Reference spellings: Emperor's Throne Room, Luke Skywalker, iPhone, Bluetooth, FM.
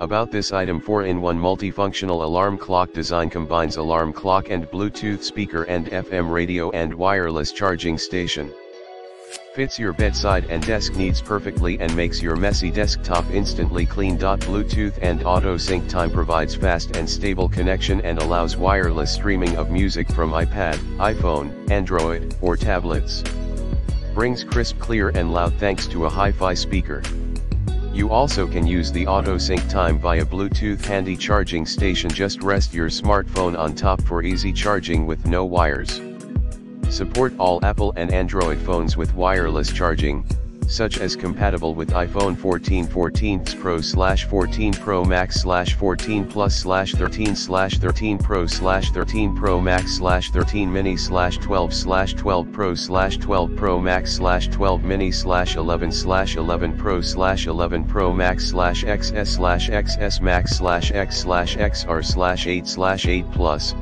About this item: 4-in-1 multifunctional alarm clock design combines alarm clock and Bluetooth speaker and FM radio and wireless charging station. Fits your bedside and desk needs perfectly and makes your messy desktop instantly clean. Bluetooth and auto sync time provides fast and stable connection and allows wireless streaming of music from iPad, iPhone, Android, or tablets. Brings crisp, clear and loud thanks to a hi-fi speaker. You also can use the auto sync time via Bluetooth handy charging station. Just rest your smartphone on top for easy charging with no wires. Support all Apple and Android phones with wireless charging, such as compatible with iPhone 14, 14 Pro/14 Pro Max/14 Plus/13/13 Pro/13 Pro Max/13 Mini/12/12 Pro/12 Pro Max/12 Mini/11/11 Pro/11 Pro Max/XS/XS Max/X/XR/8/8 Plus.